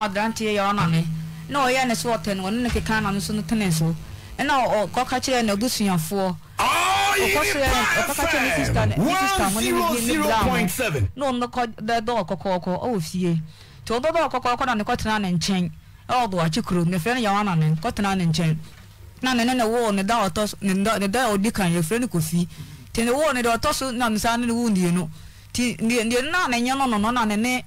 Adanti ya oname no ya nesu oten wonu ne keka na nso teneso na o kokachire na ogusunyafo o kokachire sister woni ni down no no the door kokoko o ofie to do kokoko na ne kotena na nchen o do achikuru ne fere ya oname kotena na nchen na ne wo ne da otos ne da odikan ye fere ne kofi te ne wo ne da otos na msa ne wo ndie no ti ndie na ne nyono no na ne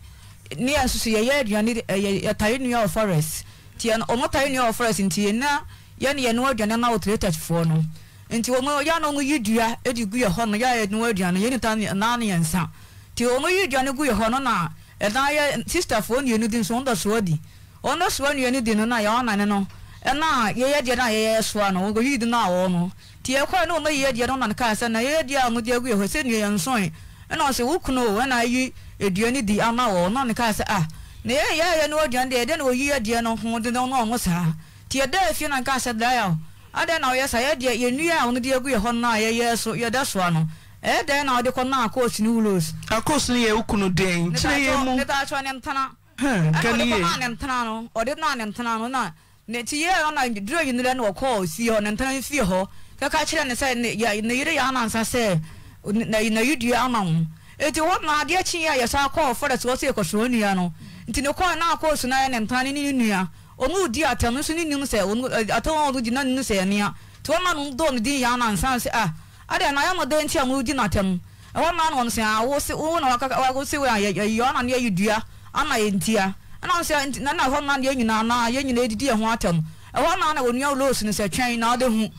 near Susia, you need a tiny forest. Tian or not tiny forest in Tiana, Yanni and Word and now treated for no. Into Omo Yano, you do a degree of honor, ya at Nordian, Unitan, and Nani and Sam. Till Omo you do a good honor, and I sister phone you need in Sonda Swordy. On us one you need in an iron, and no. And now, yea, dear, swan, or you do now, no. Tia, quite no, yea, dear, on the cast, and I hear dear, with your will, who sent you and soin. And I say, who know when I you. A journey the ama or non cast ah. Nay, I know John dear, then will ye dear no more than no sir. Tia dear, if you and cast a dial. I don't know, yes, I had ye knew only the agree on nigh, yes, so you're that's one. Eh, then I'll decon now, course, new lose. Of course, near Ukuno Dane, that's one and Tana. Can ye and Tano, or did none and Tano not? Next year on I drew in the land or call, see on and turn see her. The catcher and said, yeah, in the Yana, I say, no, you dear among. It what my dear Chia, yes, I call for the Swasia Cosoniano. Into no corner, of course, nine and tiny near. Oh, no, dear, tell me, at all, did not say near. To a man, don't dear and sans ah. I then I am a dentia mudinatum. And one man once I was own or I will say where I yawn and you dear, and I in tear. And I said, none of one man, you know, young lady dear Watum. And one man will know loose in a chain now the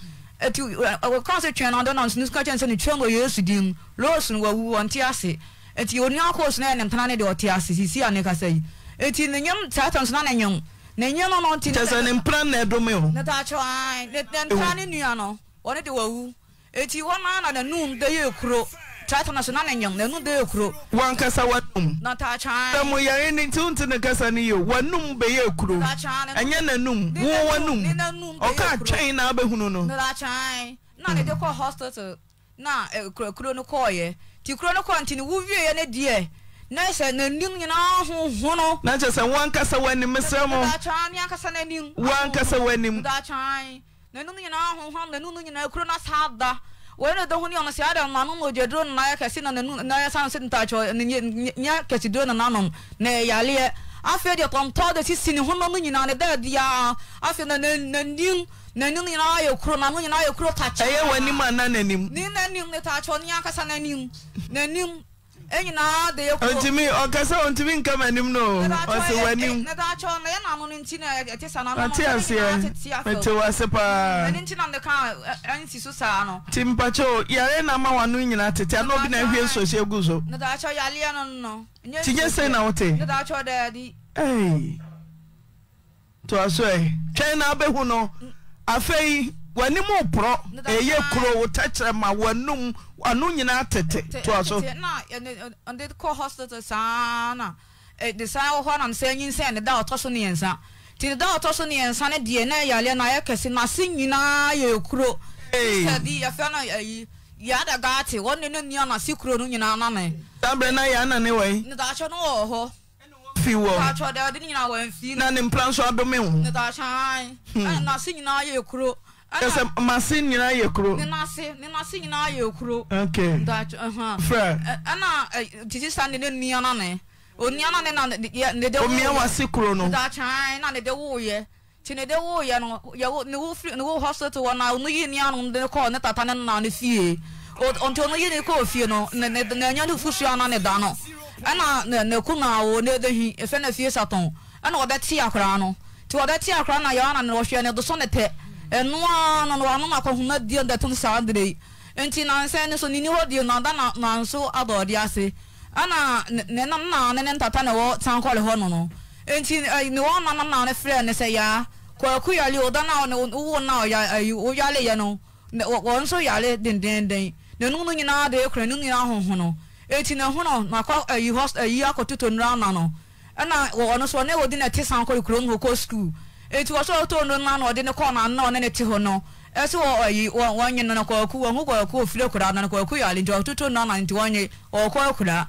our concentrate on the nonsense catchers and the chungo years to dim, Lawson were woo on Tiassi. It's your young horse nan and planet or Tiassi, see, and I say. It's in the young Saturn's nan and young. Nayan on Titas and implanted Romeo. Natacha, let them plan in Yano, or it woo. It's your man at the noon, the year crow. Saturnas nan and young, the noon, the crow. One Casawatum, Natacha, we are ending tune to the Casanio, one noon be your crew, and Yan and noon, one noon. China Behuno, la chine. None of the call hospital. Now, a chronocoy. To chronocontin, woo you any dear. Nice and a new hono. Not just a one casawen, Miss Samo, that chine, Yankasan, one casawen, that chine. The noon in our home, the noon in a chronas harda. When the honey on the side of Manon, your drone, like I seen on the Naya Sanson touch or Yacasidon and Anon, nay, Yalia. I feel your Tom Todd is sitting home in another dead yard. I feel the new. Nanu ni na ayo kro nanu ni na ayo kro tacha ayo wani mana nanim ni nanim ne tacha oni akasa nanim enyi na de yo kro ontimi okasa ontimi nka manim no ose wanim ne tacha na ya nanu ni ntina ete sana na ati asia mete wasepa nti na de ka ansi so sa no timpacho yare na ma wanu nyina tete na obi na hwe so se guzo ne tacha yale ya no tije se na wote ne tacha de di eh to aso e china be hu no afei wani mo pro eye kuro wotachre ma wanum anu nyina tete to aso na on the co hospital sana the saw ho na senyin sen the da otoso ne ensa ti the da otoso ne ensa ne de na yale na yakese na sen nyina ye kuro sadi ya fana ya da gati woni no nya na sikuro no nyina na me tambre na ya na ne wai ni da cho no ho I Ana ne kuna o ne dehi efene fie saton ana odati akra no ti odati akra na ya ana ne ohwe ne do so ne te eno ana no anu makohuma die nda tun saandrei enti na nse ne so ni ho die na da na nso adodi ase ana ne nam na ne ntata ne wo tankole ho no no enti ne wo na na ne frɛ ne se ya kwaku yale odana ne wo na o yale ye no wo nso yale dendenden ne nu nyina de ekra nu nyina honho no eti na hono na kwa you host a year ko tuto nra na no ana wo no so na wo di na ti san ko kro ngo school eti wo so to no na no di ne ko na no ne ti ho no ese wo yi wo nyi na ko ku wo ko ku ofire kura na ko ku ya le tuto na na nti wo nyi wo ko kura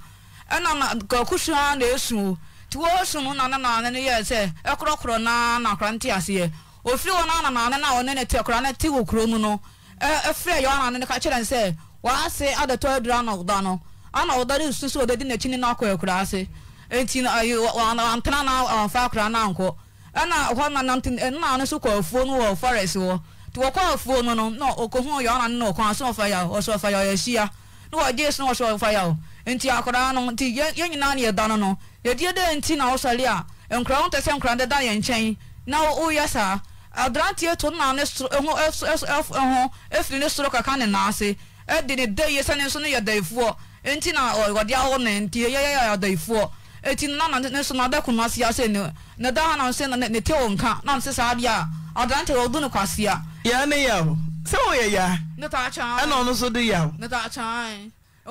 ana ko ku sha na esu tuosunu na na ne ye se ekrokro na kranti ase ofiri wona na wona ne tekra na ti wokro mu no efre yo na ne ka cheren se wa ase adoto dura no do no ana odari susu odadi na chini na akwa ase enti na ayo wa antana na fa akra na anko ana ho na nantin na no so kwa fuo no wo forest wo to kwa fuo no no okohu yo na no kwa so fa ya o so fa ya sia no wa jesu no so fa ya o enti akra no enti yenyina na ye da no no ye die de enti na o sali a enkra won tese enkra de da ye nchen na o yasa adrantie to na ne so ehu ehu efri ne so ka kan na ase e de ne de ye sane so no ye da ifuo enti na o de awo ne enti ye ya da ifuo eti na ne so na da kuma si ase ne na da na se na ne te onka na se sa bia adrantie o du no kwase a ya ne ya ho se o ye ya ne ta cha ana ono so de ya ne ta cha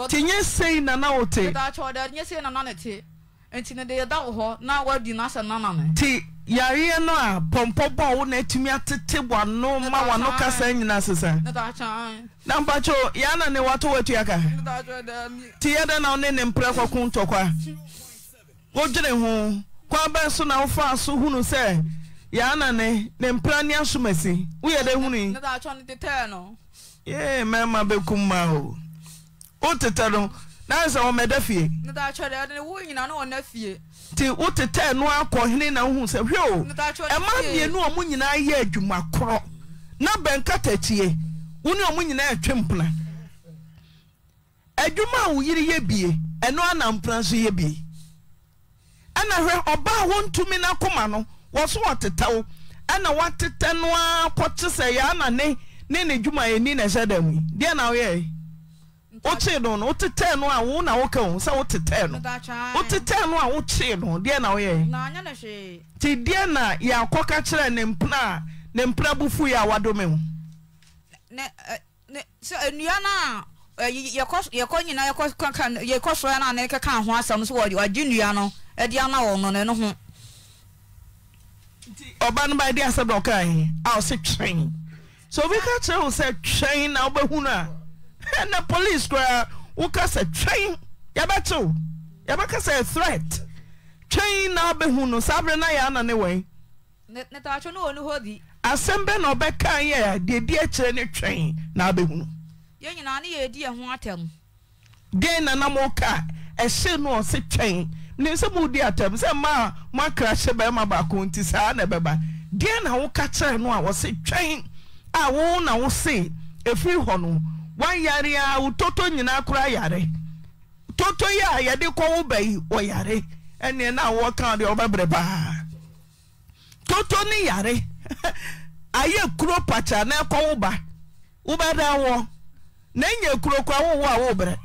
tinye sei na na ote ne ta cha o da nye sei na na ne te enti ne de ya da ho na wa di na se na na ne ti yari no a pompo bo wo na atumi atete bo no ma wa no kasa nyina sesa na mpacho ya na ne wato watu yaka ti ya da na one ne mpra kwa kuntokwa wo jere hu kwa ba so na ofa so hunu se ya na ne ne mpra ni asumasi wo ye da hunu na da cho ne tete no ye mama be kuma o otete no na se o meda fie na da cho da ne wo nyina no ona fie ti utete no akohene na hu se hweo ema bienu omu nyina ye adwuma koro na benkatatie woni omu nyina atwempla adwuma wo yiri ye bie eno anampra so ye bie ana hwe oba wontumi na koma no wo so otetawo ana watete no akotse se ya na ne adwuma eni na shadamu dia na wo ye oche no no otete no a wo na wo ka wo se otete no a wo che no de na wo ye na anya na hwe ti de na ya akoka kire ne mpra bufu ya wadome wo ne so enya na ye ko nyina ye ko so na ne ka ho asam so wo agi nua no e de na wo no ne no ho oba no ba de asado kan a se train so we ka tell us a train na obehuna and the police cry who cast a train yabato yabakasa a threat train now behuno sabrina ya na anyway neta cho no onu hodi asembe no be kan ye de die kire ne train na behuno ye nyina na ye die ho atem den na namoka e se no se train ne se mu die atem se ma crash be ma ba ko nti sa na beba den na wo ka kire no a wo se train a wo na wo se efi ho no wan yare a utoto nyina kura yare toto ya yade kɔ wo bayi o yare ene na wo kan de obabre ba toto ni yare aye kuro pacha na kɔ wo ba ubada wo na nye kuro kwa wo wa wo bre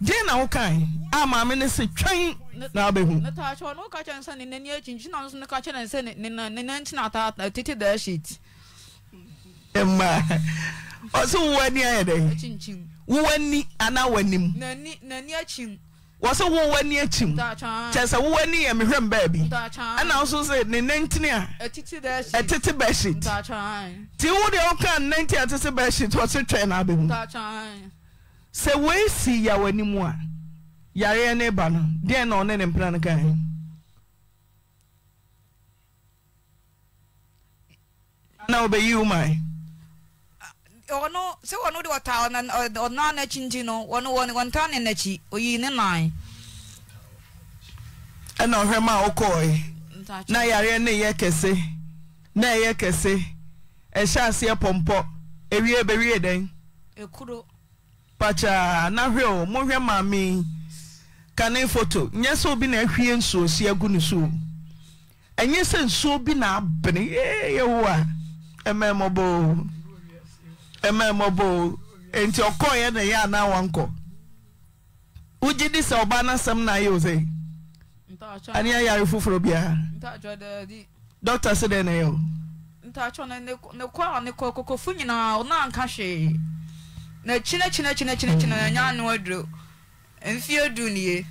din na wo kan ama me ne se twen na abehu na ta cho no ka chansa ne ne achinchi na so ne ka chansa ne nantina ta titi da shit emma oso wani ayede chinchin wani ana wanim nani achim woso wani achim chesa wani ya mehwem baabi ana oso se ne nentini a etiti beshi ti wo de oka nenti etiti beshi to se twen na behu se we si ya wanim a yare ne ba no de na one ne mpran kan na obeyi umai ono se ono de wata ona na chinji no ono tane na chi oyi ne nan ana hwema okoi na yare ne yekese na yekese e sha ase pompo ewie bewie den ekuro pacha na hwe mo hwe mami kanin photo nyese obi na hwie nsuo si agunu su enye se nsuo bi na abene yewa ememobo emobo enti okoye na ya na wanko uji di se oba na sam na yose ani ya refufuro bia doctor said na yo nta cho na ne kwa ne kokoko funyi na ona anka hwe na chine nya anu aduro mfie du nie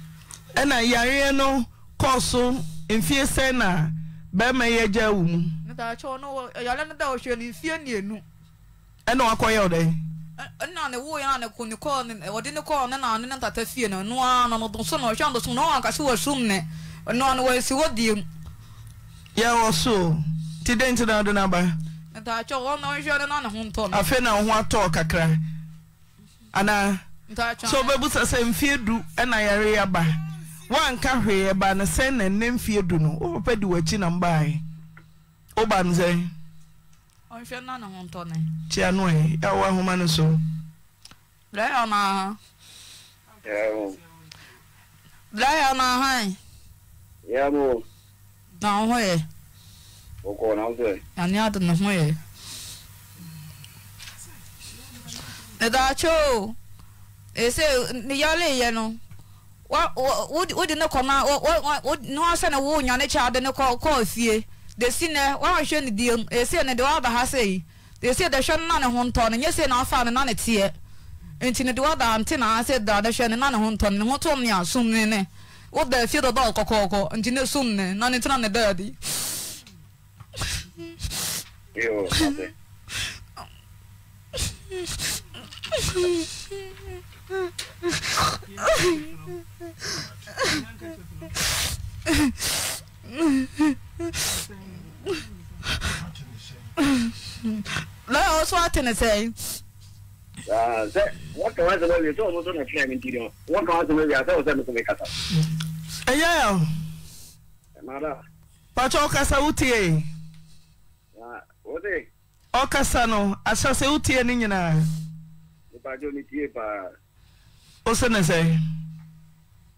na yare no koso mfie se na be ma ye jawu mu nta cho no yale na da o hwe ni fie ni enu eno akoye ode na ne wo ya na kunu ko ne odi ne ko na na ne tata fie no no no do so no hwa do so no aka so wa sum ne No one will see what you. Yeah, also. Today, into the number. I feel now what talk a cry. Anna, so Babus are saying fear do, and I are by one carry a banner send and name fear do no, or ped watching and buy. Obanze. I feel none on Tony. Chianway, our woman so. Diana, hi. Yabo. Down way. And yard in the way. The Dacho is the Yale, you know. What would no come out? What would no send a wound on a child and no call see? The sinner, why shouldn't the deal? They say, and the other has say. They said, there shall none a hometown, and yes, and I found none it's here. And in the other antenna, I said, there shall none a hometown, and what only are soon in it. What the field of dog or and you know soon, none it's on the dirty. Yo, Let's what can I say? What was the way you told me to claim interior? What was the way I told them to make up? Yeah, Mara Pachoka Sauti. What day? Ocasano, I shall say Uti and Nina. If I don't need you, but Osana say,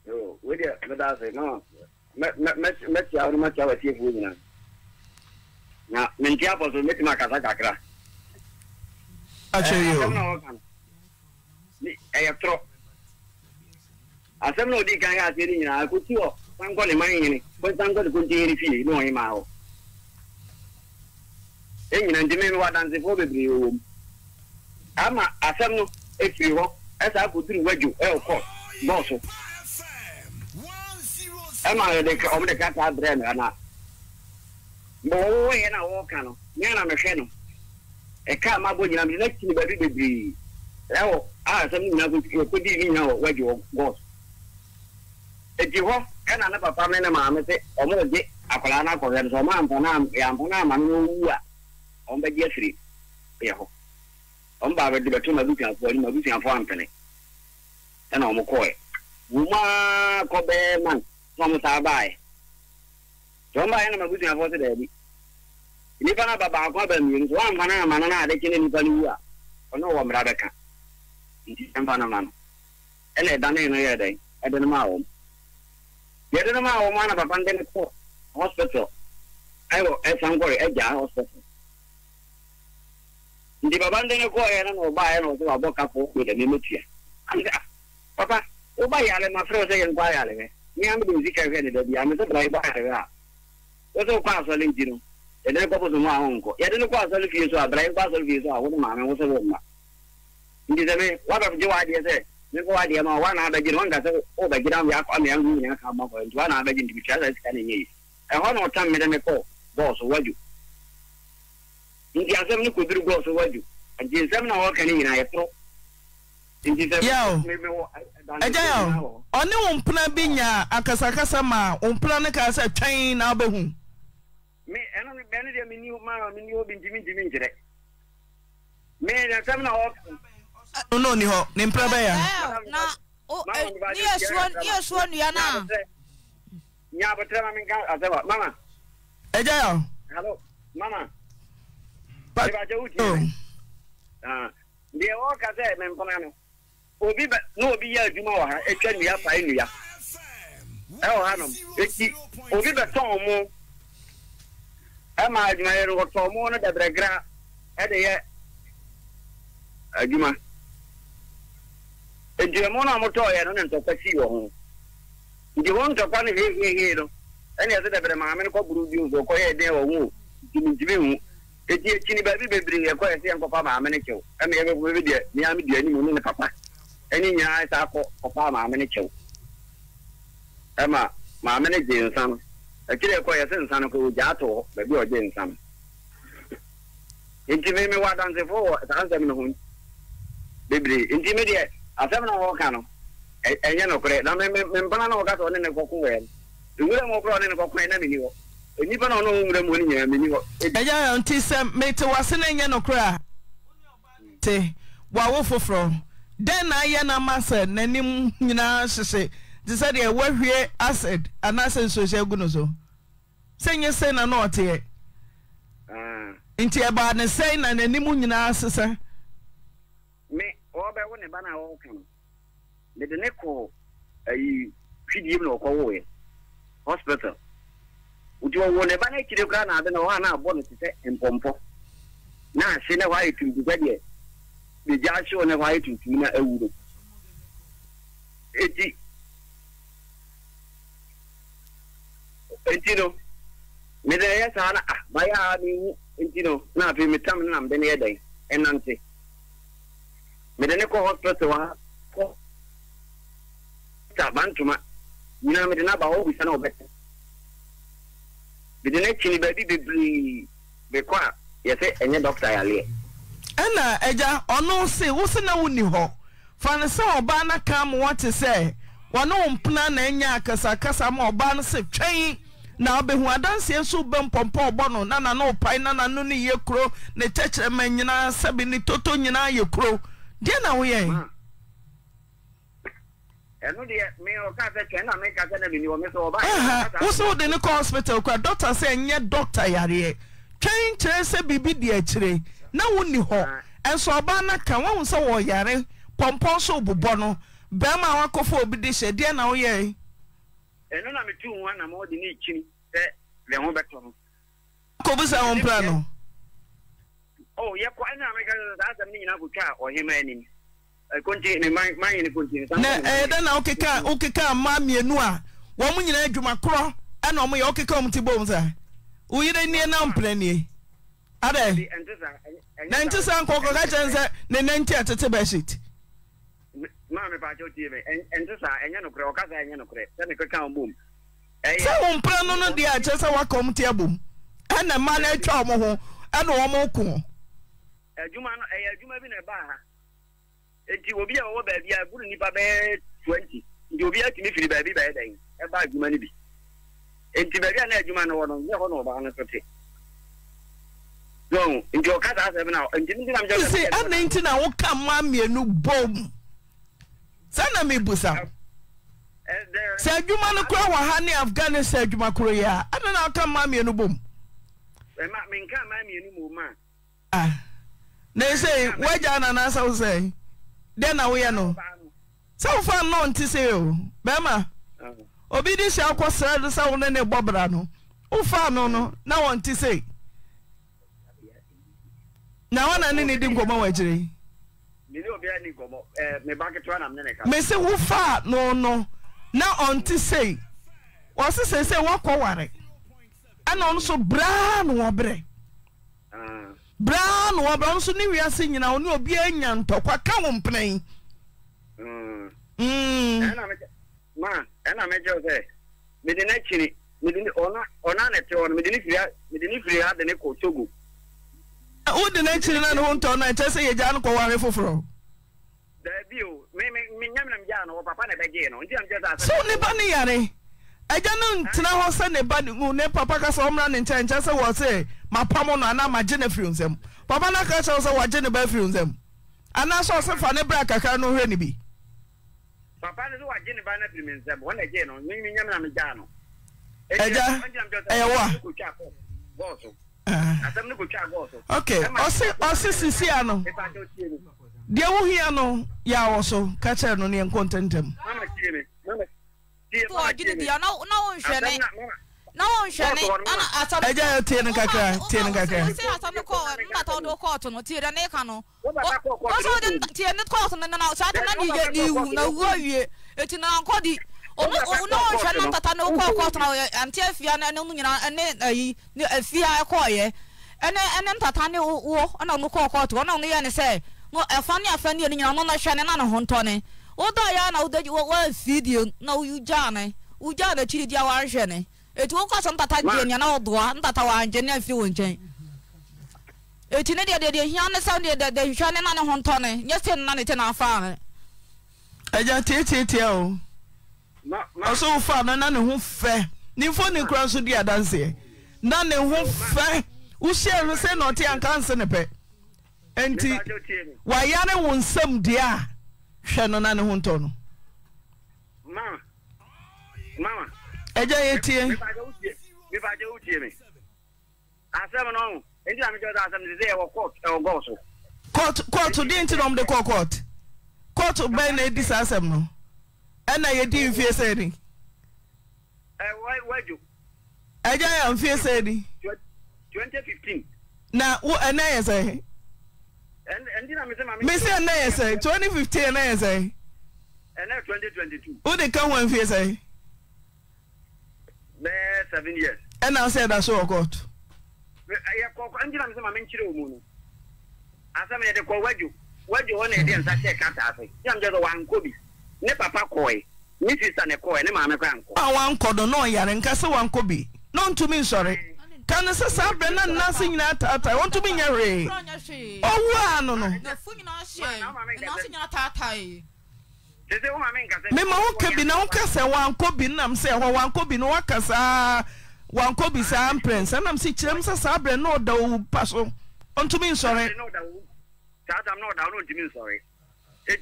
no, we did no. Met you out of much our chief women. Now, Mintia was with Macacra. I tell you, I have thrown. I said, no, Dick, I asked you, I could see off. I'm going to mine, but I'm going to continue if you know him out. And the men were dancing for the room. I'm a Asano, if you walk, as I could do where you are, Bosso. Am I the Catar Brenner? And I walk on Yana Machano. A car, my boy, I'm electing the very degree. Now, I said, you could be now where you go. If you walk, can I never find a mamma say, or more day, Apalana for them, so Mamma, on the yesterday, Pierre. On Baba did a two Mabuka for Mabuka for Anthony. And on McCoy. Uma Cobe man, Thomas Abai. John by and Mabuka for the baby. Nipana Baba Cobe means one banana, manana, they can Nipalia. Or no one rather can. And Panaman. And a Dana and a day, at the Mao. Yet in a Mao, one of a pandemic hospital. I will ask somebody at the hospital. The Babandana go and or buy and also a book up with a minutia. Papa, oh, buy my first day and buy Allen. Me, I'm the music I read it. I'm a driver. What's all parcel in Gino? And then propose my uncle. Yet in a parcel of you saw a drive parcel of you saw what man was a woman. In this way, what of your ideas? No idea, no one other get on that. Oh, they get on the upper and I come up and one other into each other standing east. And one more time, Madame Cole, boss, what you? In the assembly could do go so you and the assembly can I throw in the assembly. On the one plan being a Casacasama, on Planicas a chain album. May another benefit of new man, new been Jimmy today. May the assembly no, no, name Prabea. Oh, yes, one, Yana. Yeah, but tell me, Mama. Hello, Mama. But they all got there, Mamma. Obi, but no, be a Jumoa, it can be up by India. Oh, Adam, Obi, but Tomo. Am I admiring what Tomo and the Bragra had a year? Juma. And Jamona Motoya and Topasio. You want to find him and the other Mamma, go blue, you go ahead there or woo. You it is Chini baby bring a question and Papa Manicho. I mean, every way there, the army genuine Papa. Any eyes are for Papa Manicho. Emma, my manager, son. A clear question, son of Jato, but you are doing some. Intimate what answer for the answer in the home. Bibri, intimidate, a 7 hour canoe. A yellow crate, no membrano got on in the cocoa well. hospital. Would you want a banana to go and then I want to say in Pompo? Now, she never had to get here. The judge showed never had to do a wood. Hospital. You know, I not always know better. Didn't actually be quiet. Yes, and doctor. Anna, Eja, or no, say, what's in a Bana come what to say. One on plan and yakasa, Casa more banner train. Now, be who I dance here, so bono, nana no pine, nana nuni, your crow, the church and manina, Sabini Totonina, your crow. Dinner we also the local hospital doctor saying yet doctor yari train chase bibi dietri na woni ho enso abana kan won so wo yare pompon so bobbo no be ma wakofo obi de she de na wo ye eno na me tu wan na mo de ni chini se le ho beto no ko busa on plano oh ye ko na me ka da ni na ko cha o himani continue my continue. Then okay, okay, mammy and noir. Woman, you do my crow, and on my okay come to bones. We didn't need an plenty. Are they? And just uncle, congratulations, the 90 at the Tibet. Mammy, by your TV, and just I and Yanocro, Casa and Yanocre, then it could come boom. Some plan on the address of our committee boom. And a man at Chomo, and Omoko. You may be a bar. It will be our baby. I wouldn't if I bear 20. You'll be at me for the baby by then. A bag of money. And the baby and a human or no one. No, in your cat, I have now. And I'm just saying, I'm 19. I won't come, mammy, a new bomb. Sana me, Busa. Said you, man, a crow, honey, Afghanistan, you, my Korea. I don't know, come, mammy, a new bomb. And I mean, come, mammy, a new man. Ah, they say, why, John, and as I was saying. Then we are no. So far, no, to say, Bama. Obedience, I'll cross the sound and a bobrano. Oh, far, no, now on to say. Now, I need him go more. Missy, who far, no, now on to say. Was it say, walk over and also brown wabre. Brown or brown, so we are singing our new being and talk. What come on playing? Man, and I made your day. With the next, with the honor or none at all, with the nuclear, the Nico Togo. Oh, the next, and I want I just say a Janko or for fro. The view may make me Jan or Papa again. So Nebaniani. I don't know how Sunday, but Papa has home run in change as I was say. My Pamona and my Jenna fumes them. Papa Nakash also what Jenna fumes them. And I saw some funny black, I can't know any be. Papa is what Jenna Banner fumes them one again on Mimi Yamanamidano. Okay, I'll say Siciano. There will hear no, ya also catch her on the content them. No one shall say, I don't tell Nagaka. I'm not all the court on Tira Necano. What's all the Tira court and then outside? You get you, no worry. It's in our coddy. Oh, no, shall not at no court and Tiafiana and then a Fia Coye. And then Tatani and on the court, one only and say, well, a funny offending in your mother Shannon Hontone. Oh, Diana, that you will feed you. No, you Jane. Ujana Chidi Awarjane. It won't cost on Tatagian and all one that our genuine fuel chain. It's in the day he understood that they shine on Hontone. Yes, and none it in our father. I just tell. Not so far, none who fair. Ni phone nkran so dia dance na ne ho fa wo share no say no te an kanse ne pe enti wa ya ne won sam dia hwe no na ne ho nto no mama mama eja yetie mi ba je utie me asem no enti na me je da asem ze e wo court e wo go so court di enti no me de court be na di asem no ena ye di mfie say ni why you? I am fear said 2015. Now, what an essay? And then I say, an essay 2015 essay, and now 2022. Who they come when fear say? 7 years. And I said, I saw God. I have called Angela Maminchiro. As I made a call, where you want it, and I said, can't I? Young girl, one could be. Never pack Mrs. Aneko and Mamma Granco. I want Codonoya and Castle one could be. None to me, sorry. Can I say nothing that I want to be your ray? Oh, no, no, no, no, no, no,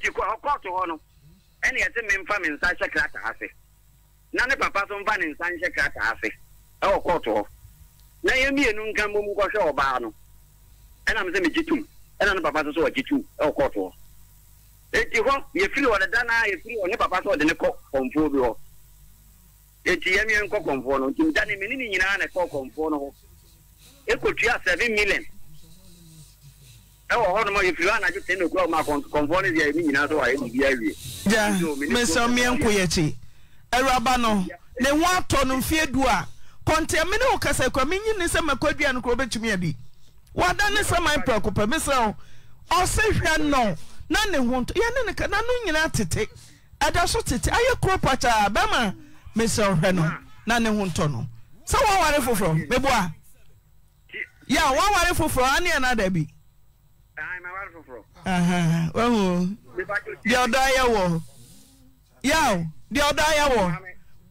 no, no, no, any at the main farm in Sancha Cracafe. None of Papa's own van in Sancha Cracafe. Oh, Coto. Now you mean Nuncamu or Barno. And I'm the Mijitum, and I'm Papa's or Jitu, or Coto. If you want, you feel what a Dana, you feel on the Papa's or the Neco from Fubio. The GM Cock on Fono, to Danny Mininian and Cock on Fono. It could just 7 million. Oh, no, if you are not just in the club, my conformity, I mean, I don't be. Yeah, Miss Mian Quietti. A rabano, they want to know fear dua. Contamino Casa Communion is a Macquarie and Crobet to me. What done is my preoccupation, Miss O. Or safe and no, none want to Yanaka, none at it. I just it. I a crop at Alabama, Miss O'Renon, none want to know. So, what wonderful from Bebois? Yeah, what wonderful for Annie and Adebi. I'm a wonderful pro. Well, the Odaya war. Yow, the Odaya war.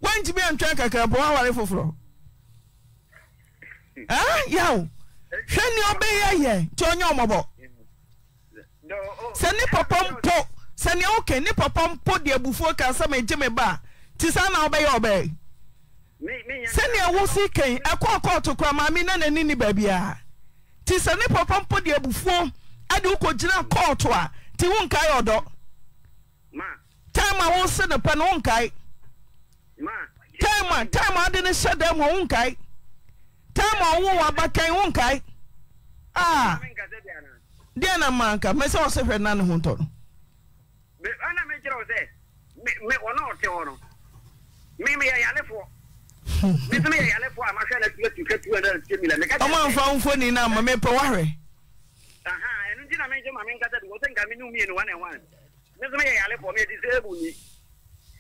When to be on track, I can't be wonderful pro. Ah, yow. Send your bay here. Turn your mobile. Send nipper pump po. Send your okay nipper pump po dear before can some Jimmy Bar. Tisana obey your bay. Send your wussy cane. I call to cram. I mean, and any baby. Tisana pump po dear before. I do Kojina Kotua, Tiwunkai or Dog. Time I won't send a panonkai. Time I didn't shut them wonkai. Time I won't bakai wonkai. Ah, Diana Manka, Miss Osef and Nan Hunton. Anna Major, me or not, Teono. Mimi, I left for. Miss me, I left for. I'm going to let you get to another stimulus. I'm on found funny now, my maple worry. And did I mention my main cat that wasn't coming to me in 1 and 1? Miss May, I left for me disabled me.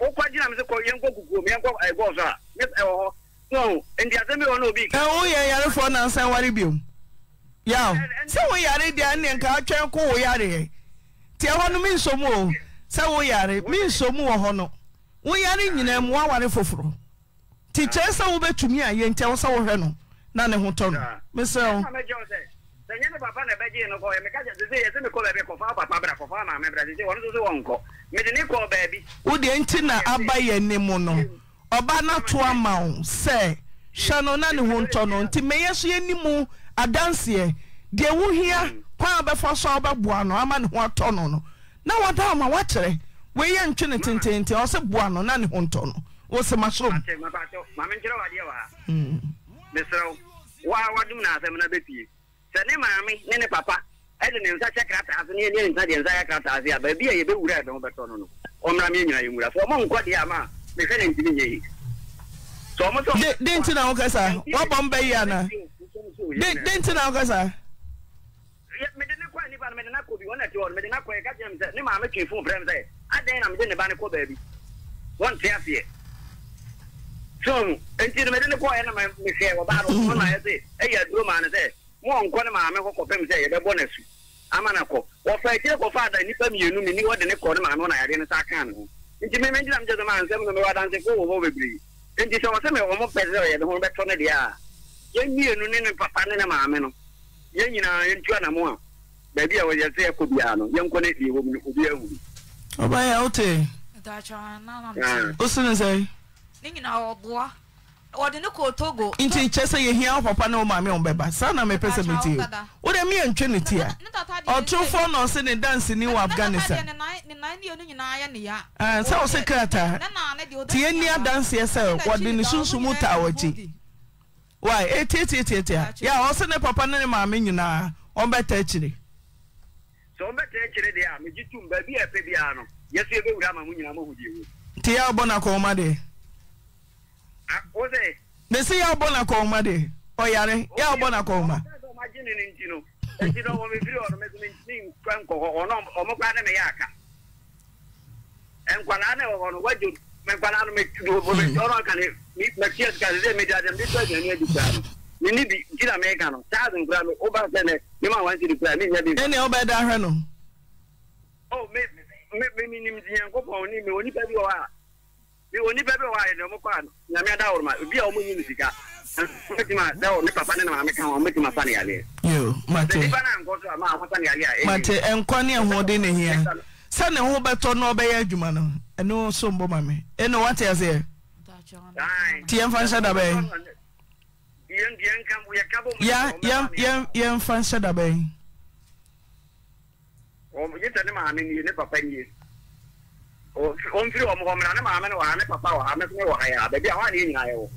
Oh, quite young, the Korean Goku, I was a Miss O. No, and the other one will be. Oh, yeah, I left for now, San Waribu. Yeah, so we are the Indian culture, Koyari. Tell me some more. So we are it means some more honor. We are in them 1 and 4. Teachers are over to me, and tell us our Renault. None of them, Miss O. Papa na baje no go e me ka je se me ko be ko fa papa bra ko fa na me bra je won so so won ko me de ne ko ba bi wo de nti na abaye ne mu no oba na to amaw se shano na ne honto no nti me yeso eni mu adanse de wo hia kwa be fa so oba boa no ama ne ho to no no na wada ma wa kire we ye ntwe ne tentente o se boa no na ne honto no wo se masoro ma me kire wa de wa mesero wa dum na asem na bepi Sani mami, nene papa. Ede nenza chakrata asini ene nenza denza yakrata asia. Baby ya yebe ura ebe mbatono no. Omra mimi na yungura. So mo nkwa dia ma. Mekene ntini yeyi. So mo so. De ntina okasa. Wa bomba ya na. De ntina okasa. Medene kwa ni ban medene ko bi wona ti won medene kwa ka jem se. Ne mama twefun brem se. Aden na medene ban ko baby. Won ti afie. So ntini medene kwa ya na me se wa ba ro na ya se. Eya duro ma na se. One corner, mamma, for them say, the bonus. Amanaco, or Faker for father, and if I'm you knew what the next corner, I didn't attack. If you mention them to the man, 7 or 8 and go over with me. Nti sɛ wɔsɛ me wɔn pɛsɛ yɛ de ho bɛtɔ ne dia. Yɛ mienu ne ne papa ne ne maame no. Yɛ nyinaa yɛ ntua na mo a. Baabi a wɔyɛ sɛ ɛkɔ bia no, yɛ nkɔ ne die wɔ mu obi awu. Ɔba yɛ ote. Dacha na na. Osune sɛ. Ni nyinaa ɔboa. Ɔde ne kɔ Togo. Nti kyɛ sɛ yɛ hia papa ne maame wɔn bɛba. Sa na me pɛsɛ me tie. Wo de me yɛ ntwe ne tie a. Ɔtrofo no sɛ ne dance ni wɔ Afghanistan. Sa wo sɛ krata. Tie ni dance yɛ sɛ wɔde ne sunsumu ta wɔti. Why? Etete. Ya ɔsɛ ne papa ne maame nyinaa ɔmbɛta kyire. So ɔmbɛta kyire de a me gitum ba bi ɛpɛ bia no. Yɛsɛ yɛ wura ma mu nyinaa ma hudie. Tie ya ɔbɔ na kɔma de. Ose me si ya bona ko ma de o yare ya bona ko ma imagine ni ntino e ti do wo me free o me ni kan ko ho no o mo kwa na me ya ka en kwa na na o no wa ju me kwa na no me do bo me o no ka ni me ti as ka ze me da dem do ni e di ka ni ni bi ti na me ka no 1000 gram o ba se ne ni ma wan ti di plan ni ya bi ene o ba da hwe no o me ni mdi en ko po ni me oni pa bi o ha bi oni bebe wa ye no mo kwa na me da orma bi a o mo nyi sika ti ma da o me papa ne na ma me kan o me ti ma fa ne ale yo mate ni bana nko so ma akwa ne ale a mate enko ne ho de ne hia se ne ho beto no be ye adwuma no eno so mbo ma me eno wate ase ti en fan shada be yen kan bu ye ka bo yen fan shada be o mo yeta ne ma me ni ne papa ni o onfiri o mo na ma amene wa na papa wa amene wa ya ba bia wa ni nyina ye wo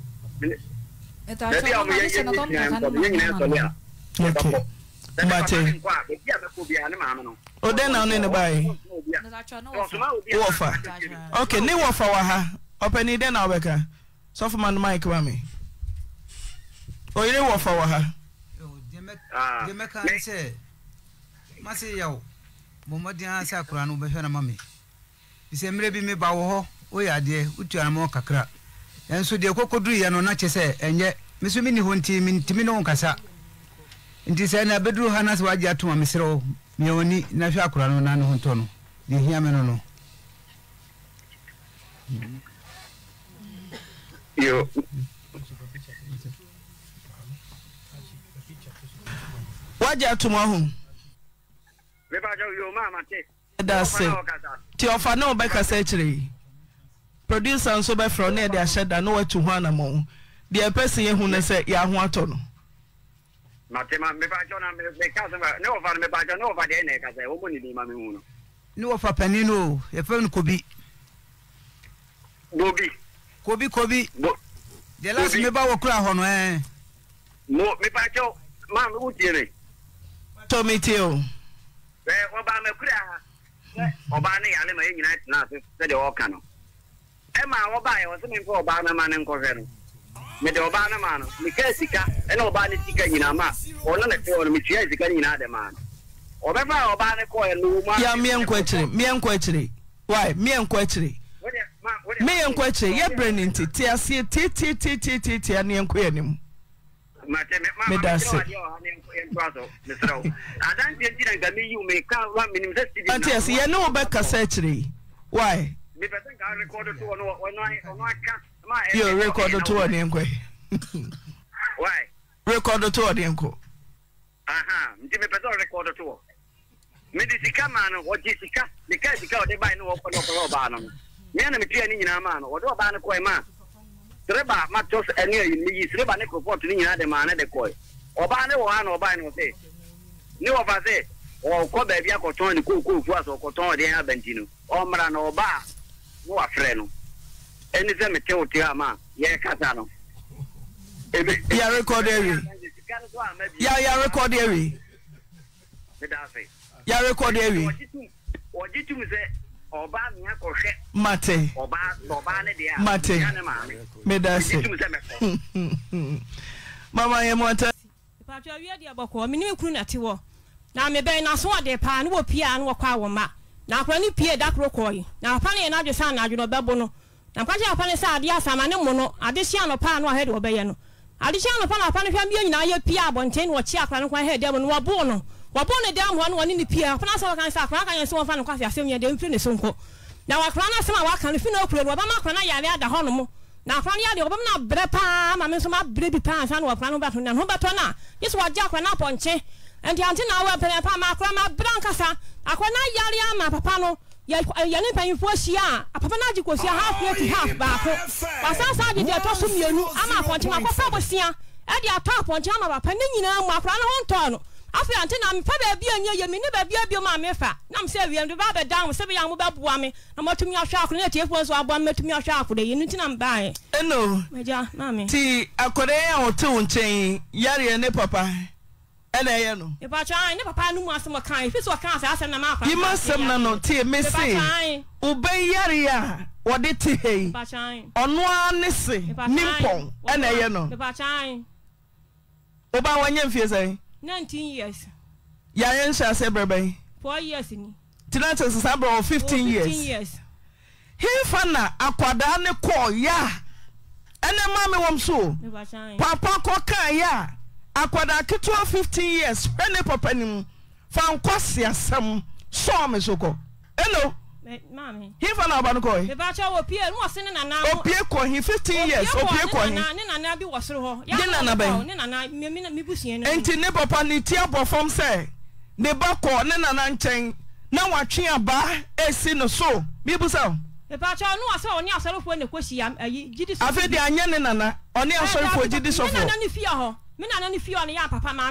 eta ta ma ni se na to na okay na ne bai okay ni wofa wa ha openi de na obeka sofu man mike wa me o ile wofa wa ha de me kan se ma se yawo mo modi ha se akura no be hwe na ma me isemre bi me ba wo ho yade utua mo kakra enso de kokodu ye no na chese enye meso mi ni ho ntimi no nkasa nti se na bedru hanas waji atuma mesero me oni na hwa akura no na no honto no de hia me no no yo waji atuma ho me ba jo yo mama te that's it. Ti ofa na obeka searchre. Producer so be from na dey share da no watu ho anamo. The person ye hu na say ya ho ato no. Matema me ba jona me ka so na ofar me ba jona no ofar dey na ka say wo mo ni di ma me hu no. Ni ofa panino e fe no kobi. Kobi. The last me ba wo kura ho no eh. Mo me ba jo ma me wuti re. To me tell. Eh oba me kura oba ne yale ma nyina tena se de o ka no e ma oba ye o se me fo oba na ma ne nko fe no me de oba na ma no me ka sika e na oba ne sika nyina ma o na ne te o me tia sika nyina de ma o be fa oba ne ko e lu ma ya me enko e chire why me enko e chire ye brain nti ti asie ti ya ne enko enim me dance Antias, you know about cassette. Why? Because I recorded to one. You recorded to one inquiry. Why? Recorded to one inquiry. Aha, Jimmy recorded to. Medisica man or Jessica, because you got the buying of Robanum. Men and Jenny in Amman or Robana Coima. Treba matos eni yi treba ne report ni nyina de ma na de koi oba ne wo ha na oba ne se ni wo fa se wo ko ba bia ko ton ni ko fu aso ko ton de abantinu o mra na oba wo afre no eni se me te o ti ama ye kasa no ebe ya record eri ya record eri me da se ya record eri ojitu mi se oba mi akohwe mate oba ne dia mate me da se mama ye mota pa twa wi dia boko me ni kunu na te wo na me ben na so ode pa na wo pia na wo kwa wo ma na akra ni pia da kro koyi na pa ne na adwesa na adwo bebo no na pa ja pa ne sa ade asama ne mu no ade hia no pa na ahede wo beye no ade hia no pa na pa ne hwa mi nyina ye pia abonten wo chi akra no kwa hede mo no wabo no wabone dam ho no ni pia fa na so kan sa kan yan so fa no kwa fi asem ye de mfiri ne so nko na wakra na sema waka no fi na okure no ba makra na yale ada ho no mo Now, from the other woman, Brepa, Mamma, Bribby Pans, and Wapan, and Hubatona. This was Jack when up on Che, and the antenna were Penapama, Brancasa, Aquana Yaria, Papano, Yanipa, you force ya, a papanagic was your half to half back. But outside the Tosum, you knew, I'm up on Timapa was here, and the top on Jama, Penina, Wapan, Tono. After Antenna, Papa, be a year, you never be a mamma. Nam Savia and the Baba down with Savia and Babuami, and what to me a shark native was one met to me a shark with a unit and buy. No, Major, Mammy. Tea, a Korea or two chain, Yari and Nepapa. And I know. If I never panu was some kind, if it's what can't ask and a map, you must have no tea, Miss Obey Yaria, what did he? On one Nessie, Nimpon, and I know. If I chime. Oba one young fierce. 19 years. Yayan shall say, baby. 4 years in tonight is about 15 years. He found a quadane call, ya. And a mammy wom so. Papa coca, ya. A quadaki 12, 15 years. Penny papenum. Found quassia some. Saw me so go. Hello, mammy. He found a banco. The bachelor will appear was in an hour. Pierre, he 15 years. Oh, Pierre, and Abby was so. Papa, ne bako nena nanchen na watwe aba esi no so bibusa e pa cha no asa oni asarofo ne kwasi am ayi gidi so afi de anya ne nana oni asarofo gidi so fo nana ne fie ho me nana ne fie oni ya papa na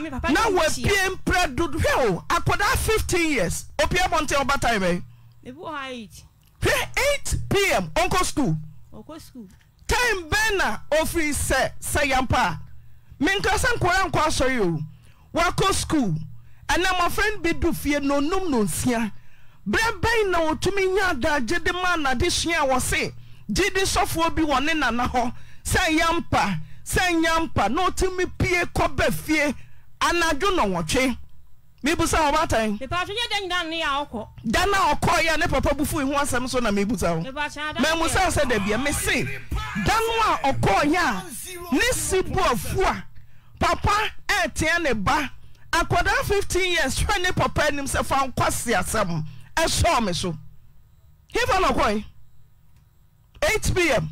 we piem predud hwe akoda 15 years opie bonte oba time e bu height 8 p.m. onko school time bena office say yampa me nkasa nkoran kwa so yo wako school. And my friend be do fear no num no sia. Brabay no to me yada jede mana this year was say. Jede soft will be one in an hour. Say yampa, no to me pie cobe fear. And I do not watch it. Maybe some of our time. The party then done near alcohol. Dana or call ya never papa before in one Samson and Mibuza. Mamusa said there be a message. Dana or call ya. Nessie boa. Papa, eh, tiane ba. Akwada 15 years when papa himself found kwasi asam e so me so he found akwai 8 p.m.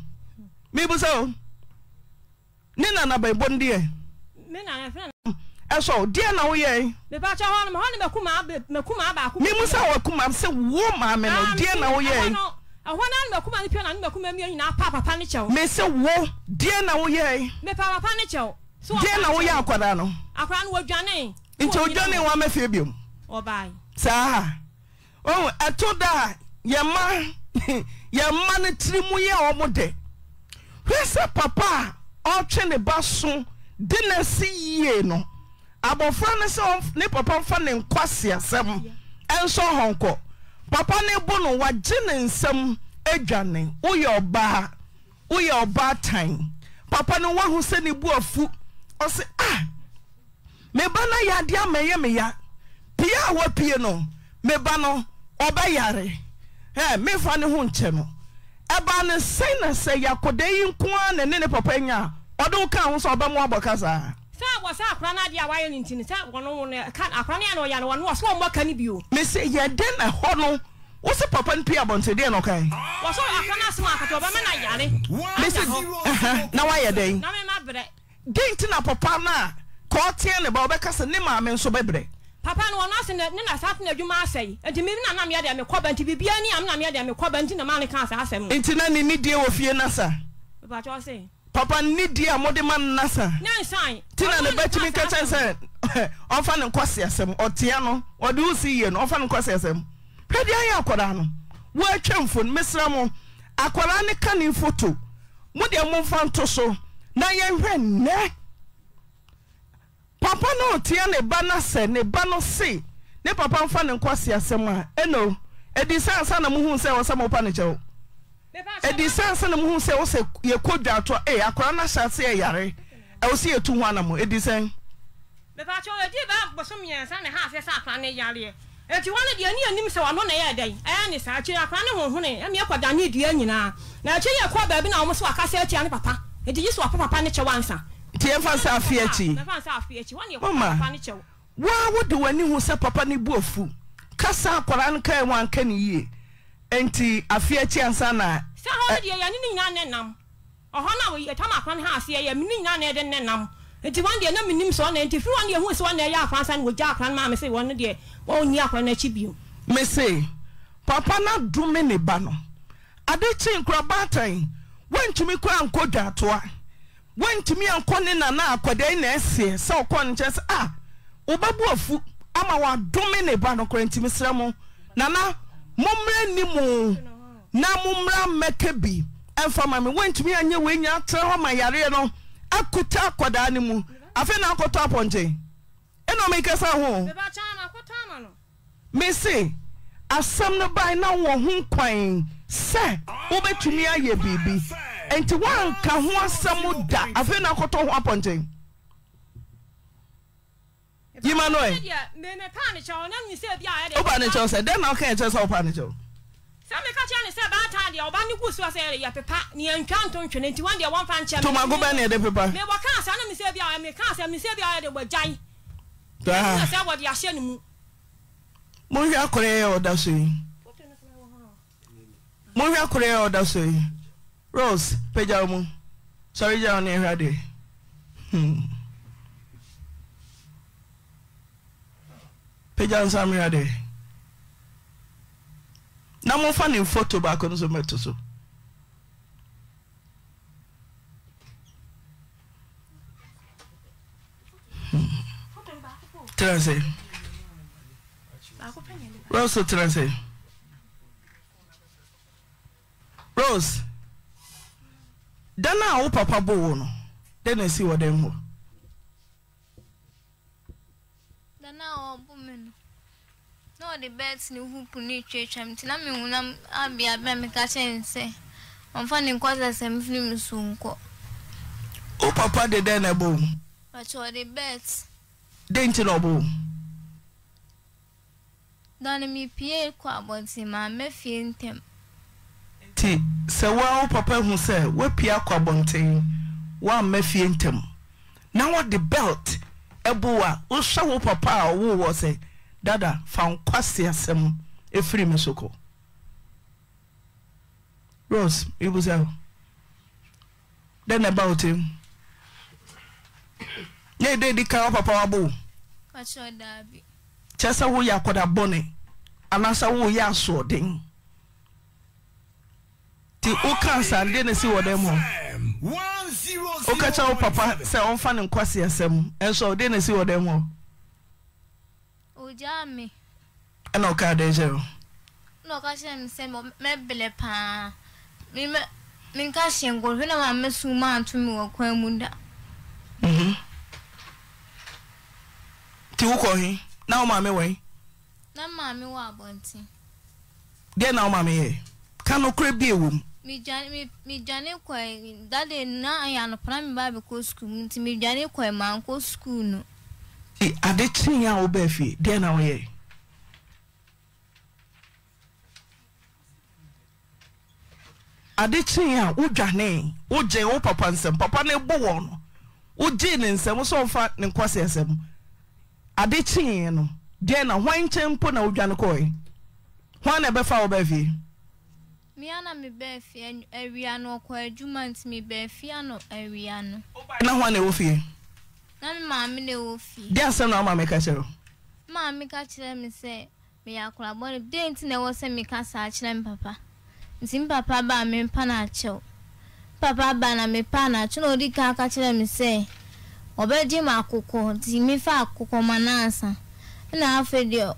me bu so nina na baibon die me na friend e so die na wo ye me ba cha ho ne me kuma aba aku me mu sa wo kuma se wo ma me no die na wo ye ahona na me kuma ni pia na me kuma mi anyina papa ne chew me se wo die na wo ye me papa ne chew so na wo ye akwada no akwada wo dwane nti ojone wa mafie biom obai saa oh atoda yamma ne trimu ye omode hwese papa otwe ne baso de na si ye no abofra ne se ne papa fa ne nkwase asem enso honko papa ne bu no wage ne nsem adwane wo ye oba time papa no wa hu se ne bu afu o se ah meba na yade ameye meya pia wo pie no meba no obayare mefa ne ho nche no eba ne sei na sei yakode yinkwa ne ne papa nya odo ka ho so obamo aboka sa wa sa akra na de awaye ne ntini sa wono ne kan akra ne no ya no wono so omba kan bio me se yede na ho no wo se papa npi abonte de no kan wo so akra na sma akato obama na yare me se na waye den na me ma bre denti na papa na Kotiene ba obekasa ne maame nso bebre papa no ona se ne na safe na adwuma asai enti me na na me ade me koba enti bibia ni am na me ade me koba enti na mane kan sa asem enti na ni nidie wo fie nasa ba cho se papa nidie amode man nasa nan san ti na ne betimi ka chen se ofa ne kwase asem otia no ode usi ye no ofa ne kwase asem hwedi an akoda no wo atwemfo mesra mo akoda ne kanin foto mo de mo fanto so na ye hwe ne papa no tie ne ba na se ne ba no se ne papa mfa ne nkwase asem a eno edisansa na muhu se wo se mo pa ne chewo edisansa na muhu se wo se ye kodwa to akora na shase e yare e wo se etu ho anamo edisan me pa cho edi ba boso miensa ne ha se sa akora ne yare eti wona de ani anim se wano na ye dan aya ne sa che akora ne honhone e me akoda ne dua nyina na che ye ko ba bi na wo so akase atia ne papa edi yesu papa ne chewo ansa Tienfa sa afiachi. Wani papa ni chew. Wa wodi wani hu se papa ni bu afu. Kasa akora nka e wan ka ni ye. Enti afiachi ansa na. Sa ho de ya ni nyina nenam. Ohana we etama kwan ha ase ye me nyina na de nenam. Enti wan de na minim so na enti fi wan de hu so na ye afansa na oja akran ma me se won de won ni akwan na chi biom. Me se papa na dume ne ba no. Ade chi nkrabatan wantumi kwa ankoda atoa. Wantumi ankone na na akoda na ese se okon nche ah obabu afu ama wa dume ne ba no kranti misramo nana momre ni mu na momra mekabi enfa mami wentumi anye we nya tero ma yare no akuta akoda ni mu afi na akoto aponje eno me kesa ho beba chana akoto ama no me se asam no bai na wo ho kwan se obetumi aye bibi enti wan ka ho asam da afi na akoto ho aponje Emmanuel me pa ni chawo na mi se bia ya oba ni chawo se den na ka chawo oba ni chawo Rose, Pejamu. Sorry, John, ready. Pejam, Sam, ready. Na mo fa ni photo ba ko nso meto so transe Rose transe Rose dana o papa bo wo no dana si wo den ho dana o bo men no the bets ni hoop ni church am tina me hunam abia be me ka chense on fa ni kwaza sem film su nko o papa de den ebo but for the bets den ti no bo dan mi pie kwa bonti ma me fie ntem ti se wa o papa hu se wa pie kwa bonti wa me fie ntem na what the belt ebo wa o sha wo papa wo wo se Dada, found quasi asem a free mesoko. Rose, it was out. Then about him. Nay, they decay up a power boo. What's your dabby? Chessa woo ya coda bonnet. Anasa woo ya swording. Till Okansa didn't see what them were. Okacha, papa, say on fan and quasi asem, and so didn't see what them were. Jammy, and okay, there's no cashing, same mebelepa. Mincashing will never miss to me or Quamunda. Two now, mammy, way. Now, mammy, what bounty? Then now, mammy, can crib be womb. Me, Johnny Quay, Daddy, now I am a prime Bible school to me, Johnny Quay, my uncle school. Adetini ya obefi de na oye adetini ya udwane oje o papa nsem papa na ebo wono oje ni nsem so fa ni kwase nsem adetini no de na hwan tempo na udwane koyi hwan na be fa obefi mi ana mi befi area no kwa adwuma ntimi befi ano area no na hwan na ofi Mammy, no fee. There's no mammy catcher. Mammy catcher, me say, may I cry? But if they never send me cassach and papa. Sim papa by me panacho. Papa by me panacho, no deca catcher, me say. Obey Jim, I cook, Jimmy Far cook on my answer. And I'll feed you.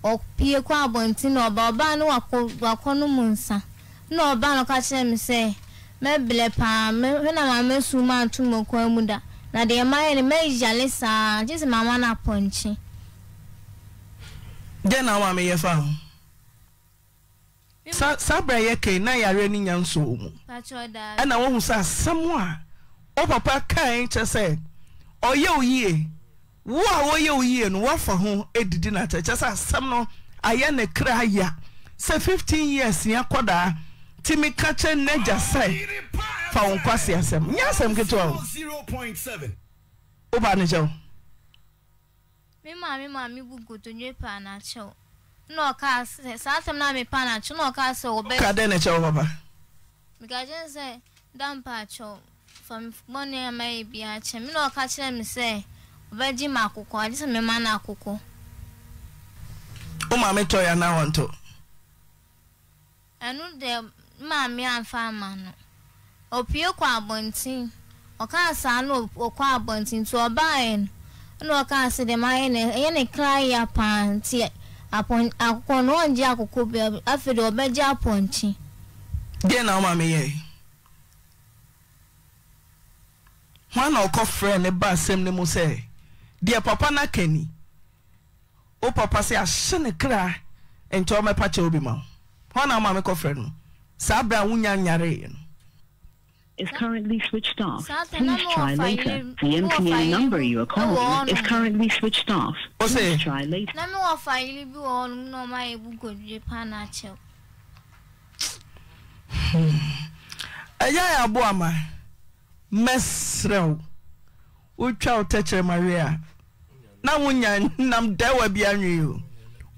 Or Pierre Quabontin or Barbano or Wacono Munsa. No, Bano catcher, me say. Me blepa, when I'm a mess woman to Mokomuda. Na de maye me jalesa just mama na ponchi de na wa me ye fa sabra ye ke na yare ni nyanso mu e na wo hu sa asem a o papa kan chese oye oye wo a oye oye no wa fa ho edidi na chese asem no aye na kra ya se 15 years ya koda Timmy Catcher Naja say, found Quasi Assem. Yes, I'm get all 0.7. Obanajo. Me, mammy, would go to Japan at show. No cast, Saturday, Panach, no castle, better than a show over. Because I say, Dampacho from Bonnie may be a chemino catcher, me say, Veggie Macuco, I just a memana cuckoo. Oh, Mammy Toya now on to. I know there, Mammy and Farman. O Pio Quabontin, O Casano, O Quabontin, so a buying. No Casa de mine, any cry upon tea upon a corn jack could be after the Beja Ponti. Then, now, Mammy. One or coffee and a bass, same say. Dear Papa Nakeni. Oh, Papa say, I shouldn't cry and told my patch will be mum. One or Mamma coffee. Sabra Wunyan Yare is currently switched off. Please try later. The MTN number you are calling is currently switched off. Please try later. Aya Abuama. Mesrel Ucha Teacher Maria Namunya Nam Dewa Bianu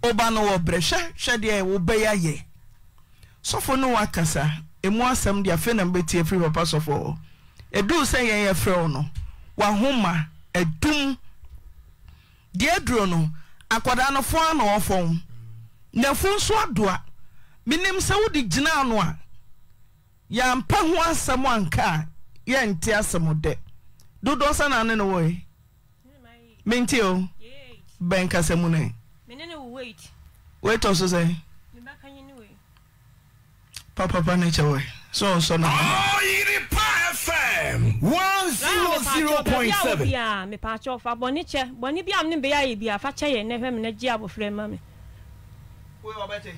Obano Bresha Shadia Ubeya Ye. So for no Akasa, a more some dear fin and betty a free pass of all. A do say a frono, Wahoma, a doom dear drono, a quadano phone or phone. No phone swadua, minim Saudi Ginanoa Yam Pahua someone car. Yeah, and tear some of that. Do dosan and in a way. Mintio bank as a money. Wait. Wait, also say. Papa Panature away. So now. Oh, you repair FM 100.7. Yeah, me patch off a boniche. Bonibiam Nimbea be a fatcher and never menagia of flame, mammy. We were better.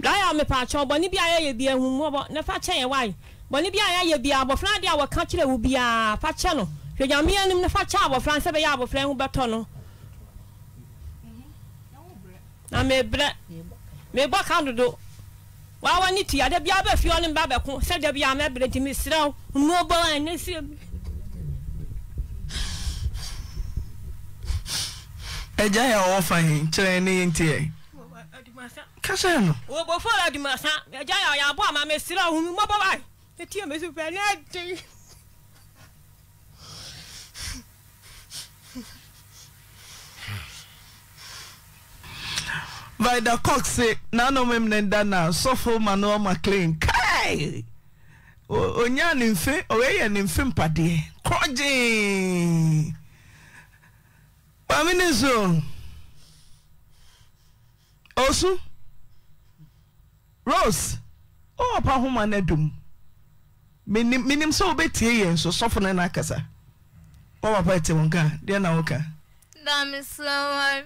Guy, I'm a patch or Bonibia be a woman, no fatcher and why. Bonibia be our Flandia, our country will be a fatchano. The Yamian in the fatcha of France, a yard of flame batono. I may bread, may walk under the door. Why, I need to add a biaba fion and babaco, said the Biama, but to Miss Row, mobile and this. A giant offering, training tea. Cassano, well, before I do my son, a giant bomb, I may still own mobile. The team is very empty. By the cock say, none of them than Dana, so for Manoa McLean. Kai! Onyan in fe, away and in fin paddy. Crudging! Paminizon. Also? Rose, oh, Pahoma Nedum. Minim so betty and so soften and akasa. Oh, a petty wonka, dear Nauka. Damn it, so I.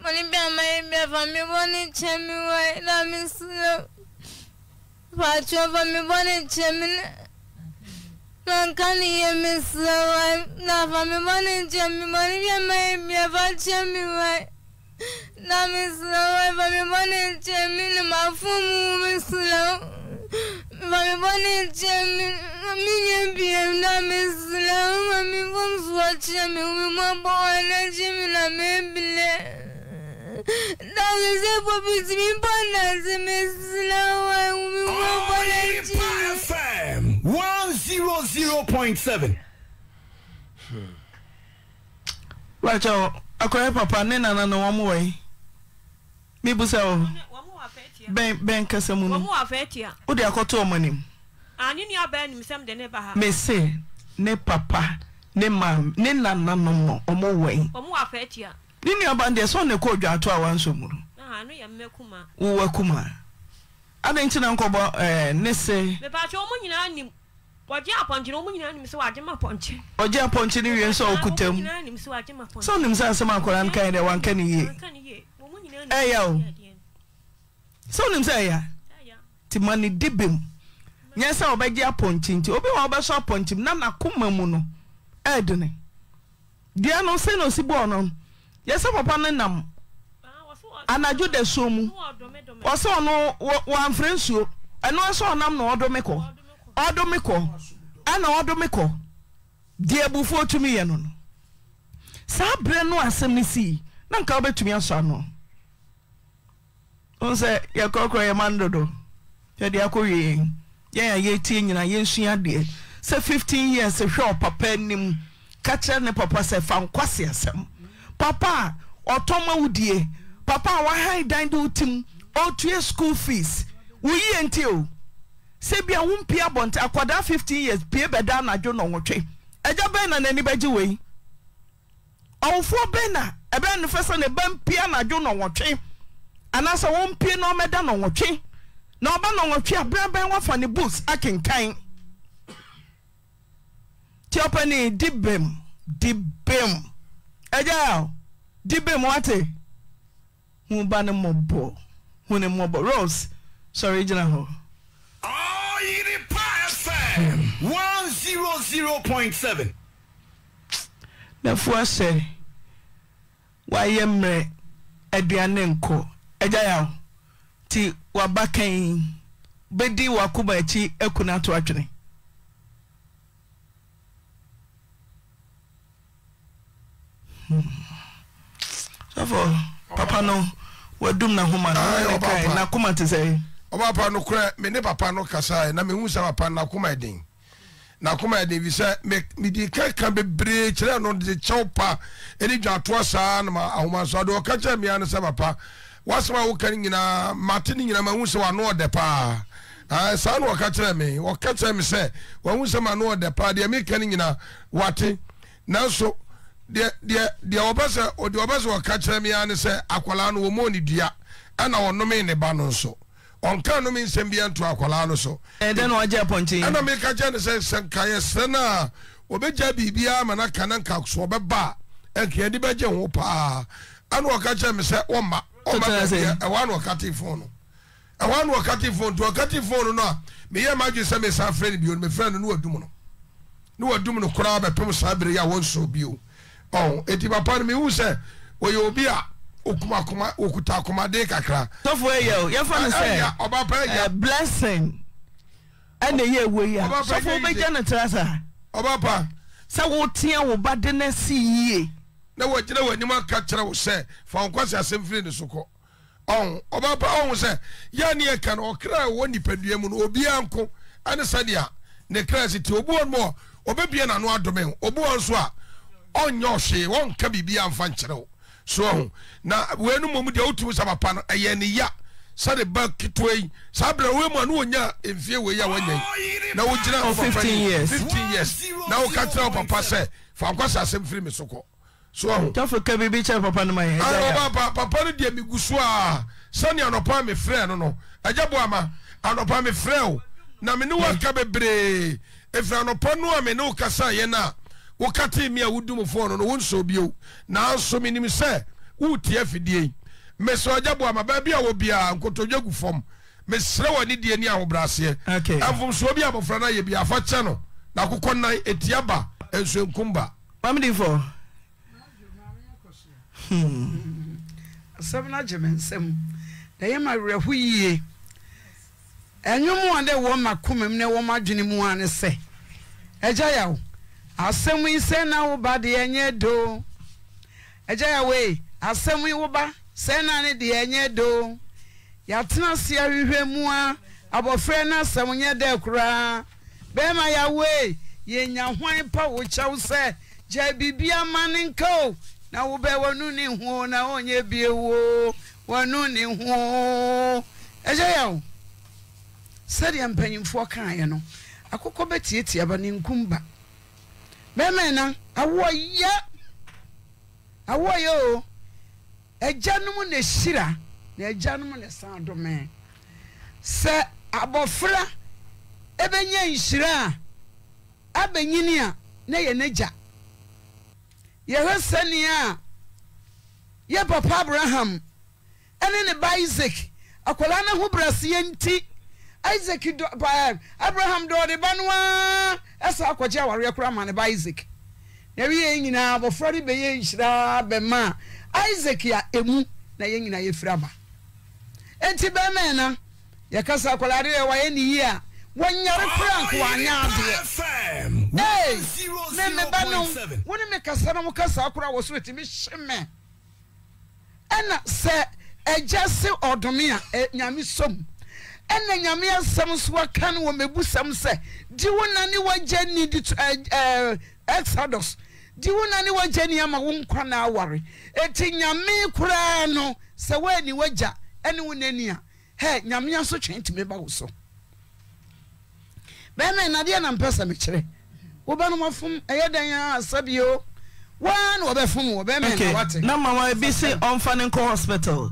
Money bear my bever me bonnet chimney, white lammy slow. Patch over me bonnet chimney. Uncanny, and Miss Slow, I'm not for me bonnet chimney, money bear my bever chimney, white. Now, Miss Low, I have a bonnet chimney, my fool, Miss Low. My bonnet chimney, a million PM, now Miss Low, and me won't watch him, we won't bow and Jim and I may be left. Now, is it for me, Bonnet, Miss Low, and we won't bow and Jim. FM 100.7. Right, y'all. Akwa papa ne nana no wamwe mi busa o wamu afetia ben kasa mu wamu afetia o de akoto omanim ani ni aban mi sem de ne ba ha me se ne papa ne mam ne nana no omwe wamu afetia ni ni aban de so ne ko dwato awanso mu na anu ya mekuma wo wakuma abenchi na nkobo ne se me ba cho mu nyina anim oje aponche no munyina nim so agema ponche oje aponche ni wie so okutam munyina nim so agema ponche so nim sa asema akora nkan de wanka ni ye eyo so nim sa ya ti mani dibim nyesa obeje aponche nti obi wa obeso aponche na nakoma mu no edne dia no se no sibo no yesa papa ne nam anaju de so mu oso no wan frensuo eno so nam na odomeko odomiko ana odomiko dia bufo tumi ye no sabre no asem ni si na nka obetumi aso ano unse ye kokoro ye mandodo You're the Akuri. Yeah, 18 and I ain't she had it. Say 15 years a show, papa nim. Catcher ne papa say found quasiasem. Papa, or Toma woodie. Papa, why high dine do team? All 2 years school fees. We ain't you. Say be a womb peer bond, a quadra 15 years, peer bedana, I don't know what. A job and anybody way. Oh, for Benna, a band the first on a band piano, I don't know what. And as I won't pay no madam on what. No man on a chair, brand by one from the boots, I can kind. Tiopani, dibem, dibem. A gal, dibem what eh? Mubana mobo, when a mobo rose. Sorry, General. Oh, you the FM 100.7. The first say, why am I Adrianenko? Ejao, ti wabakain, bedi wakuba ti ekunatu atwene. So for Papa no, wadum na huma na kuma te say. Oba Papa no kure, me ne Papa no kasa, na me hunsa Papa na kuma edin. Na kuma de visa me di kan be bre chira no de chaupa eni jatwa sa na ma ahoma so do ka cha mi an se papa wasma wo kan nyina matini nyina ma hunse wa no de pa sa no ka cha mi wo ka cha mi se wa hunse ma no de pa de mi kan nyina wate nanso de obasa odi obasa wo ka cha mi an se akwala no wo mo ni dua ana wo no me ne ba no so on can no mean sembian to Aqualano so. And then what Japonchi? And I make a genesis Sankaya Sena, Obeja Bibia, Manakanan Cox, Obeba, and Kedibaja Hopa. And what catcher me said, Oma, and one were cutting phone. And one were cutting phone to a cutting phone or not. Me and Major Sammy Sanfred, you and my friend knew a Dumino. No a Dumino crab at Tom Sabria won't so be you. Oh, Etiba Pan me who said, well, you'll be up. Okumakuma okutakuma de kakra software yo your family say a blessing and the year we are so for be janitrasa obapa say wo tie wo bade na siye na wo gina wo anima ka kire wo say fa nkwase asemfire ni soko on obapa on say ya ne e kan okra wo nipadua mu no obi anko ane sadia ne krasi ti obu on mo obebia na no adome obu on so a onyo hwe won ka bibia amfa nkire wo so na wenu momu de otu sabapa no eye ne ya sare back kitwei sabra we mu anu onya emfie we ya wanya na wo gira 15 years na wo katra papa se fa kwasa asem free me soko so ho tafu ka bibi cha papa no maye ah papa no de miguso a sani anopa me frere no no ajabo ama anopa me frere o na me ne wo ka bebre efra anopa no a me ne wo kasa ye na wakati mi a wudum fo no wonso bio na anso minim se wutie afidie meso ajabo ama ba bia wo bia nkotodwa gufom mesre wani die ni ahobrase amfom so bia abofra na ye bia fa che no na kokonna etiaba enso enkumba family for asem na jemensem na ye ma rehu yie enyomu ande wo makomem ne wo madwene mu ane se eja yawo asemi se na uba de enye do eja we asemi uba se na ne de enye do ya tena se ahwehwe mu a abofre na asem nye de kura be ma ya we ye nya hwan pa wo chew se je bibia man nko na wo be wonu ne ho na onye biewo wonu ne ho eja ya se de mpanyimfo kan ye no akokọ betietie aba ne nkumba meme na awoye o ejanum ne shira na ejanum ne sando me se abofra ebenye nshira abenyini a na ye neja yehosani a ye papa Abraham ene ne ba Isaac akola na hubrasi enti Isaac do ba Abraham do de banwa esa akwaje aware kura man ba Isaac na wiye nyina bofori be ye nhira be ma Isaac ya emu na ye nyina ye fraba enti be men na ye kasa akolare ye waye ni ye a wonyare frank wa nyaade hey me banu woni me kasa na mo kasa akura wo so etimi hime ena se ejase odome a nyame som Ene nyamia samswa kanu wamebu samse. Diwo nani wajeni ditu Exodus. Diwo nani wajeni ama wunkwa na awari. Eti nyami kurano. Sewe ni weja. Eni unenia. He nyamia so chenti meba uso. Beme nadia na mpesa michere. Ubanu mafumu. Ayada ya sabio. Wan wabefumu. Beme okay. Na wate. Na mama ebisi onfanenko hospital.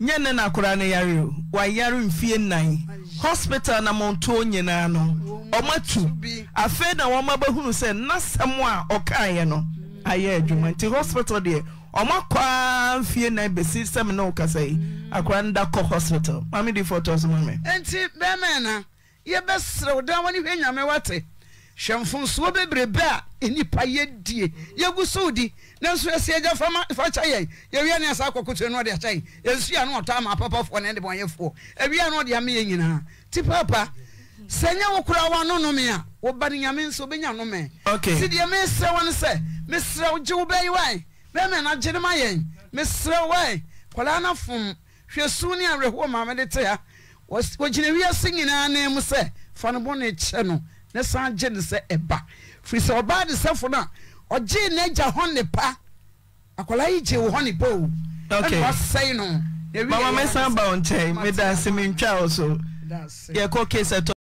Nyene na kurane yariu. Wa yaru mfie nai. Hospital na montuo nyena ano. Omatu. Afeda wamabe hunu se nasa mwa okaya no. Aye juma. Nti hospital die. Omakwa mfie nai besi seme no ukasei. Akuranda ko hospital. Mami di photos mame. Enti bemena. Ye besra udawani wenya mewate. Shamfunsuwa bebrebea. Inipa ye die. Ye gusudi. Nansu ya siya jafama fachaye. Ye wia ni asako kutu enuwa ya chayi. Ye suya anuwa tama papa ufuwa naende mwa yefuo. Ye wia anuwa ya miye ngina. Tipapa. Senya wakura wano nomea. Wabani ya minsu binya nomea. Okay. Sidi ya misra wanise. Misra ujiubeyi wae. Meme na jirima ye. Misra wae. Kwa lana fumu. Fiesuni ya rehuwa mamedetea. Wajine wia singi na ane muse. Fanubone cheno. Nesa ajene se eba. Fisa wabadi sefuna. Oji neja honi pa. Akwala iji uhoni bo. Okay. Mama mesa mba onche. Mida simi mcha oso. Yeko kese to.